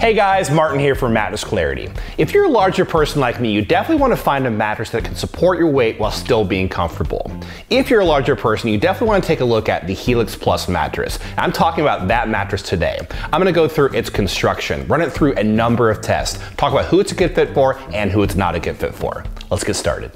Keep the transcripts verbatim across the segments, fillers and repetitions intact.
Hey guys, Martin here from Mattress Clarity. If you're a larger person like me, you definitely want to find a mattress that can support your weight while still being comfortable. If you're a larger person, you definitely want to take a look at the Helix Plus mattress. I'm talking about that mattress today. I'm going to go through its construction, run it through a number of tests, talk about who it's a good fit for and who it's not a good fit for. Let's get started.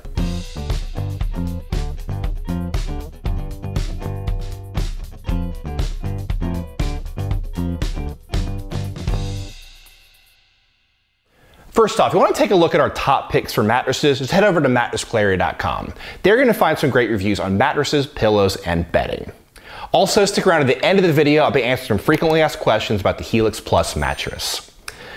First off, if you want to take a look at our top picks for mattresses, just head over to mattress clarity dot com. There you're going to find some great reviews on mattresses, pillows, and bedding. Also, stick around to the end of the video. I'll be answering frequently asked questions about the Helix Plus mattress.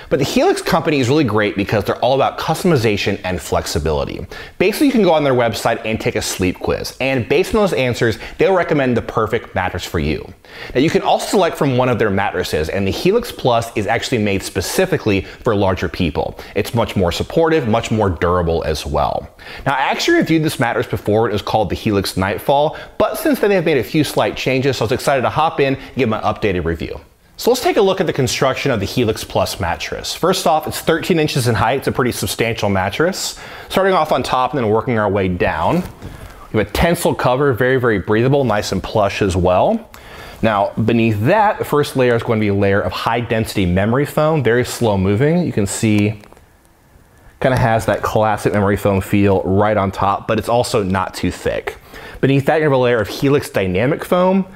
But the Helix company is really great because they're all about customization and flexibility. Basically, you can go on their website and take a sleep quiz, and based on those answers, they'll recommend the perfect mattress for you. Now, you can also select from one of their mattresses, and the Helix Plus is actually made specifically for larger people. It's much more supportive, much more durable as well. Now, I actually reviewed this mattress before. It was called the Helix Nightfall, but since then, they've made a few slight changes, so I was excited to hop in and give them an updated review. So let's take a look at the construction of the Helix Plus mattress. First off, it's thirteen inches in height. It's a pretty substantial mattress. Starting off on top and then working our way down. We have a tencel cover, very, very breathable, nice and plush as well. Now, beneath that, the first layer is going to be a layer of high density memory foam, very slow moving. You can see kind of has that classic memory foam feel right on top, but it's also not too thick. Beneath that, you have a layer of Helix Dynamic Foam.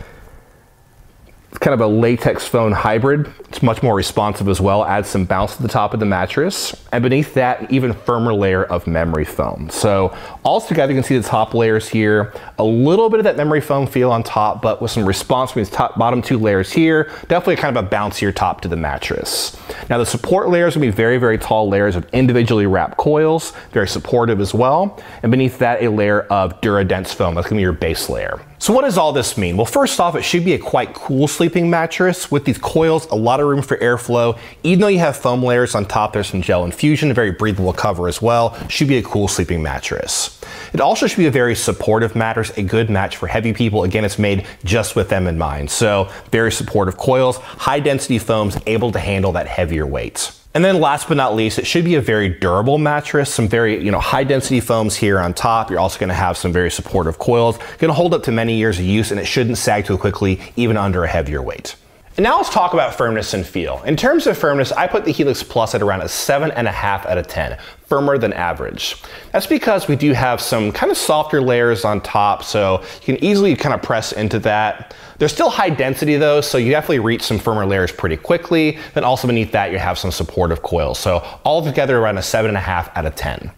It's kind of a latex foam hybrid. It's much more responsive as well, adds some bounce to the top of the mattress. And beneath that, an even firmer layer of memory foam. So all together, you can see the top layers here, a little bit of that memory foam feel on top, but with some response from these top, bottom two layers here, definitely kind of a bouncier top to the mattress. Now the support layers will be very, very tall layers of individually wrapped coils, very supportive as well. And beneath that, a layer of DuraDense foam. That's gonna be your base layer. So what does all this mean? Well, first off, it should be a quite cool sleeping mattress with these coils, a lot of room for airflow. Even though you have foam layers on top, there's some gel infusion, a very breathable cover as well. Should be a cool sleeping mattress. It also should be a very supportive mattress, a good match for heavy people. Again, it's made just with them in mind. So very supportive coils, high density foams, able to handle that heavier weight. And then last but not least, it should be a very durable mattress, some very, you know, high density foams here on top. You're also gonna have some very supportive coils, gonna hold up to many years of use, and it shouldn't sag too quickly, even under a heavier weight. And now let's talk about firmness and feel. In terms of firmness, I put the Helix Plus at around a seven and a half out of ten. Firmer than average. That's because we do have some kind of softer layers on top, so you can easily kind of press into that. They're still high density though, so you definitely reach some firmer layers pretty quickly. Then also beneath that, you have some supportive coils. So all together around a seven and a half out of ten.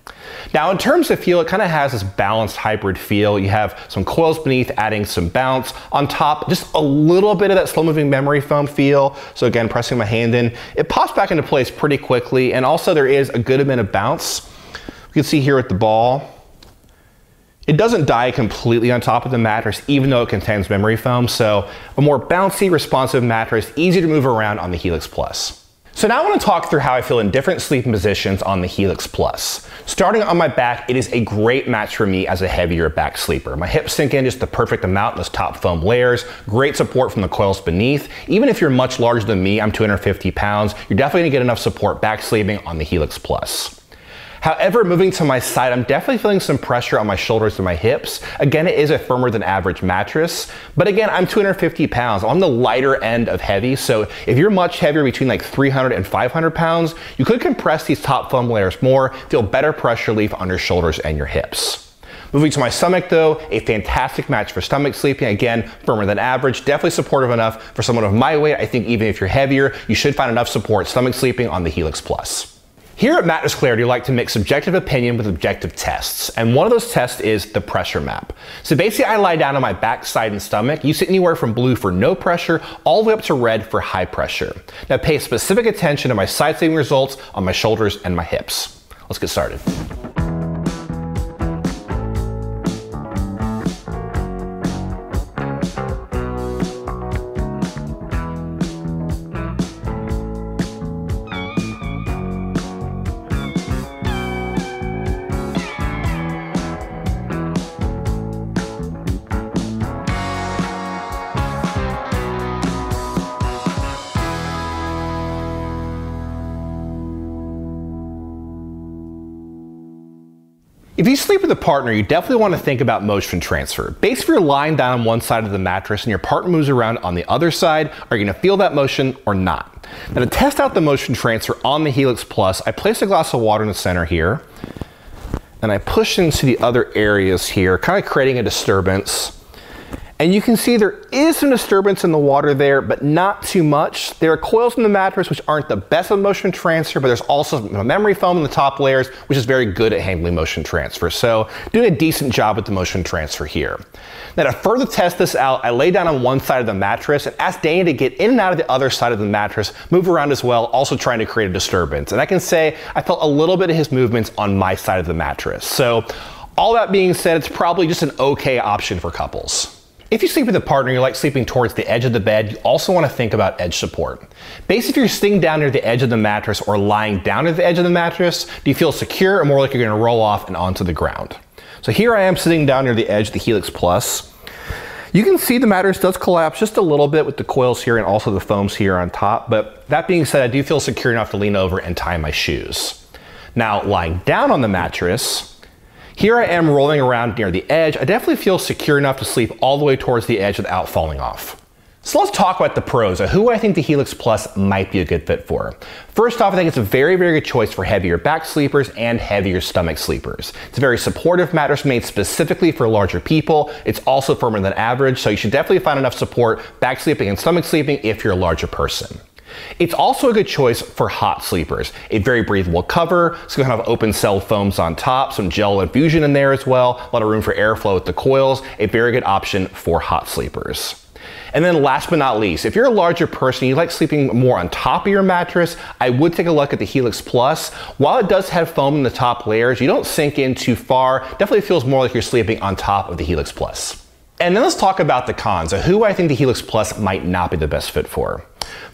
Now in terms of feel, it kind of has this balanced hybrid feel. You have some coils beneath adding some bounce. On top, just a little bit of that slow moving memory foam feel. So again, pressing my hand in, it pops back into place pretty quickly. And also there is a good amount of bounce. You can see here with the ball, it doesn't die completely on top of the mattress, even though it contains memory foam. So a more bouncy, responsive mattress, easy to move around on the Helix Plus. So now I want to talk through how I feel in different sleeping positions on the Helix Plus. Starting on my back, it is a great match for me as a heavier back sleeper. My hips sink in just the perfect amount in those top foam layers, great support from the coils beneath. Even if you're much larger than me, I'm two hundred fifty pounds, you're definitely gonna get enough support back sleeping on the Helix Plus. However, moving to my side, I'm definitely feeling some pressure on my shoulders and my hips. Again, it is a firmer than average mattress, but again, I'm two hundred fifty pounds. I'm on the lighter end of heavy, so if you're much heavier, between like three hundred and five hundred pounds, you could compress these top foam layers more, feel better pressure relief on your shoulders and your hips. Moving to my stomach though, a fantastic match for stomach sleeping. Again, firmer than average, definitely supportive enough for someone of my weight. I think even if you're heavier, you should find enough support stomach sleeping on the Helix Plus. Here at Mattress Clarity, we like to mix subjective opinion with objective tests, and one of those tests is the pressure map. So basically, I lie down on my back, side, and stomach. You sit anywhere from blue for no pressure, all the way up to red for high pressure. Now pay specific attention to my side sleeping results on my shoulders and my hips. Let's get started. If you sleep with a partner, you definitely want to think about motion transfer. Basically, if you're lying down on one side of the mattress and your partner moves around on the other side, are you going to feel that motion or not? Now, to test out the motion transfer on the Helix Plus, I placed a glass of water in the center here, and I pushed into the other areas here, kind of creating a disturbance. And you can see there is some disturbance in the water there, but not too much. There are coils in the mattress which aren't the best at motion transfer, but there's also memory foam in the top layers, which is very good at handling motion transfer. So doing a decent job with the motion transfer here. Now to further test this out, I lay down on one side of the mattress and asked Danny to get in and out of the other side of the mattress, move around as well, also trying to create a disturbance. And I can say I felt a little bit of his movements on my side of the mattress. So all that being said, it's probably just an okay option for couples. If you sleep with a partner, you like sleeping towards the edge of the bed, you also want to think about edge support. Basically, if you're sitting down near the edge of the mattress or lying down at the edge of the mattress, do you feel secure or more like you're going to roll off and onto the ground? So here I am sitting down near the edge of the Helix Plus. You can see the mattress does collapse just a little bit with the coils here and also the foams here on top, but that being said, I do feel secure enough to lean over and tie my shoes. Now, lying down on the mattress, here I am rolling around near the edge. I definitely feel secure enough to sleep all the way towards the edge without falling off. So let's talk about the pros of who I think the Helix Plus might be a good fit for. First off, I think it's a very, very good choice for heavier back sleepers and heavier stomach sleepers. It's a very supportive mattress made specifically for larger people. It's also firmer than average, so you should definitely find enough support back sleeping and stomach sleeping if you're a larger person. It's also a good choice for hot sleepers. A very breathable cover, it's going to have open cell foams on top, some gel infusion in there as well, a lot of room for airflow with the coils, a very good option for hot sleepers. And then last but not least, if you're a larger person, you like sleeping more on top of your mattress, I would take a look at the Helix Plus. While it does have foam in the top layers, you don't sink in too far, definitely feels more like you're sleeping on top of the Helix Plus. And then let's talk about the cons of who I think the Helix Plus might not be the best fit for.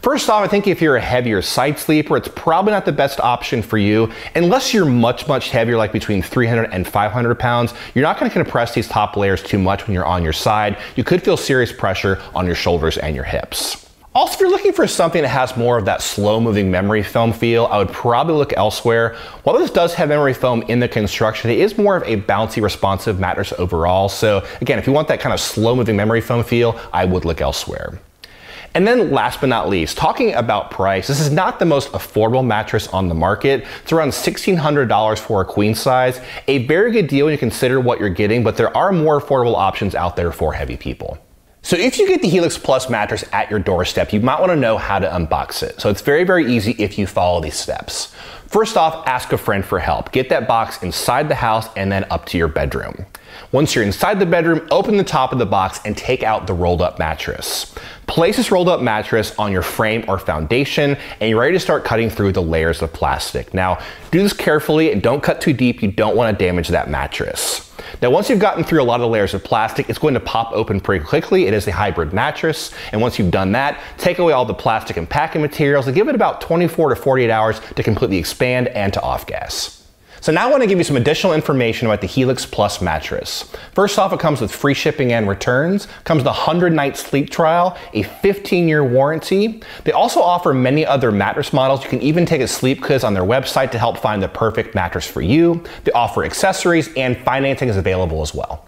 First off, I think if you're a heavier side sleeper, it's probably not the best option for you. Unless you're much, much heavier, like between three hundred and five hundred pounds, you're not going to compress these top layers too much when you're on your side. You could feel serious pressure on your shoulders and your hips. Also, if you're looking for something that has more of that slow-moving memory foam feel, I would probably look elsewhere. While this does have memory foam in the construction, it is more of a bouncy, responsive mattress overall. So again, if you want that kind of slow-moving memory foam feel, I would look elsewhere. And then last but not least, talking about price, this is not the most affordable mattress on the market. It's around sixteen hundred dollars for a queen size. A very good deal when you consider what you're getting, but there are more affordable options out there for heavy people. So if you get the Helix Plus mattress at your doorstep, you might want to know how to unbox it. So it's very, very easy if you follow these steps. First off, ask a friend for help. Get that box inside the house and then up to your bedroom. Once you're inside the bedroom, open the top of the box and take out the rolled up mattress. Place this rolled up mattress on your frame or foundation, and you're ready to start cutting through the layers of plastic. Now, do this carefully and don't cut too deep. You don't want to damage that mattress. Now, once you've gotten through a lot of the layers of plastic, it's going to pop open pretty quickly. It is a hybrid mattress. And once you've done that, take away all the plastic and packing materials and give it about twenty-four to forty-eight hours to completely expand and to off gas. So now I want to give you some additional information about the Helix Plus mattress. First off, it comes with free shipping and returns, comes with a one hundred night sleep trial, a fifteen year warranty. They also offer many other mattress models. You can even take a sleep quiz on their website to help find the perfect mattress for you. They offer accessories, and financing is available as well.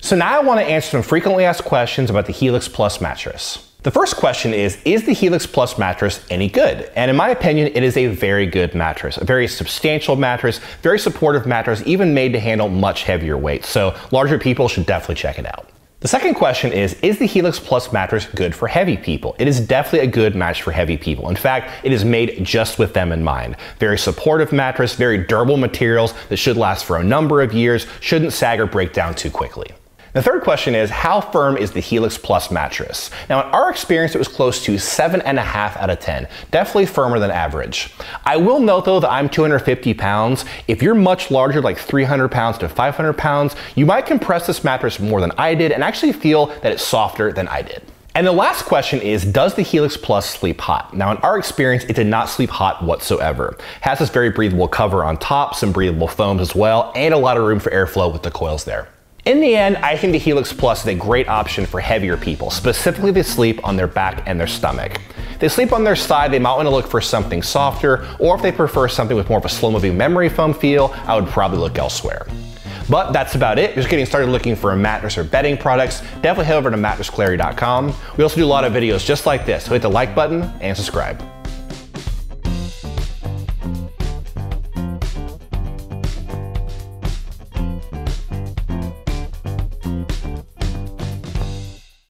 So now I want to answer some frequently asked questions about the Helix Plus mattress. The first question is, is the Helix Plus mattress any good? And in my opinion, it is a very good mattress, a very substantial mattress, very supportive mattress, even made to handle much heavier weights. So larger people should definitely check it out. The second question is, is the Helix Plus mattress good for heavy people? It is definitely a good match for heavy people. In fact, it is made just with them in mind. Very supportive mattress, very durable materials that should last for a number of years, shouldn't sag or break down too quickly. The third question is, how firm is the Helix Plus mattress? Now, in our experience, it was close to seven and a half out of ten, definitely firmer than average. I will note though that I'm two hundred fifty pounds. If you're much larger, like three hundred pounds to five hundred pounds, you might compress this mattress more than I did and actually feel that it's softer than I did. And the last question is, does the Helix Plus sleep hot? Now, in our experience, it did not sleep hot whatsoever. It has this very breathable cover on top, some breathable foams as well, and a lot of room for airflow with the coils there. In the end, I think the Helix Plus is a great option for heavier people, specifically if they sleep on their back and their stomach. If They sleep on their side, they might want to look for something softer, or if they prefer something with more of a slow-moving memory foam feel, I would probably look elsewhere. But that's about it. Just getting started looking for a mattress or bedding products, definitely head over to mattress clarity dot com. We also do a lot of videos just like this, so hit the like button and subscribe.